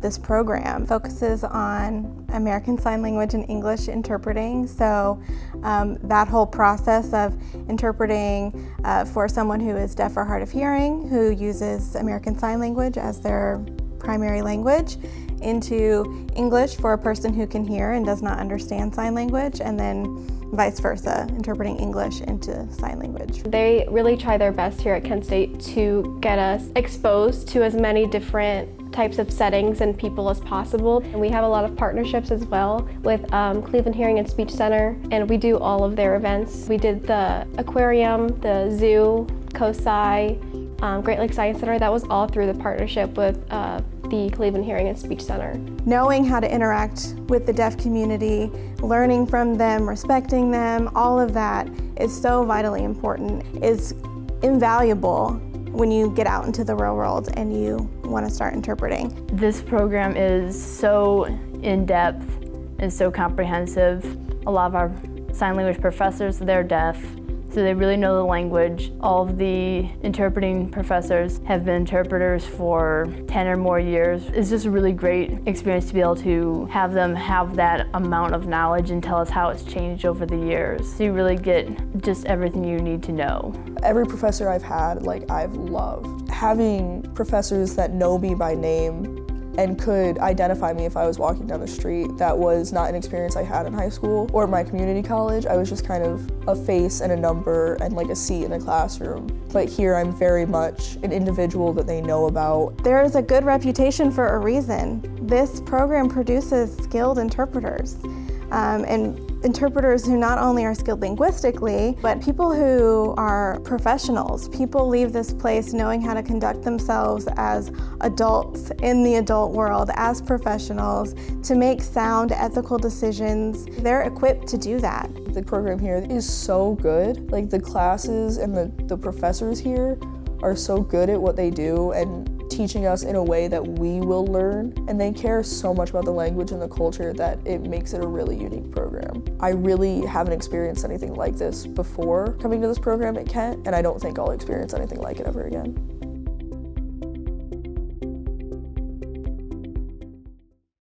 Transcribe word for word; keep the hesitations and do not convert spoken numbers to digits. This program focuses on American Sign Language and English interpreting, so um, that whole process of interpreting uh, for someone who is deaf or hard of hearing, who uses American Sign Language as their primary language, into English for a person who can hear and does not understand sign language, and then vice versa, interpreting English into sign language. They really try their best here at Kent State to get us exposed to as many different types of settings and people as possible. And we have a lot of partnerships as well with um, Cleveland Hearing and Speech Center, and we do all of their events. We did the aquarium, the zoo, COSI, um, Great Lakes Science Center. That was all through the partnership with uh, the Cleveland Hearing and Speech Center. Knowing how to interact with the deaf community, learning from them, respecting them, all of that is so vitally important. It's invaluable when you get out into the real world and you want to start interpreting. This program is so in-depth and so comprehensive. A lot of our sign language professors, they're deaf, so they really know the language. All of the interpreting professors have been interpreters for ten or more years. It's just a really great experience to be able to have them have that amount of knowledge and tell us how it's changed over the years. So you really get just everything you need to know. Every professor I've had, like, I've loved. Having professors that know me by name and could identify me if I was walking down the street. That was not an experience I had in high school or my community college. I was just kind of a face and a number and like a seat in a classroom. But here I'm very much an individual that they know about. There is a good reputation for a reason. This program produces skilled interpreters, um, and interpreters who not only are skilled linguistically, but people who are professionals. People leave this place knowing how to conduct themselves as adults in the adult world, as professionals, to make sound, ethical decisions. They're equipped to do that. The program here is so good. Like, the classes and the, the professors here are so good at what they do and teaching us in a way that we will learn, and they care so much about the language and the culture that it makes it a really unique program. I really haven't experienced anything like this before coming to this program at Kent, and I don't think I'll experience anything like it ever again.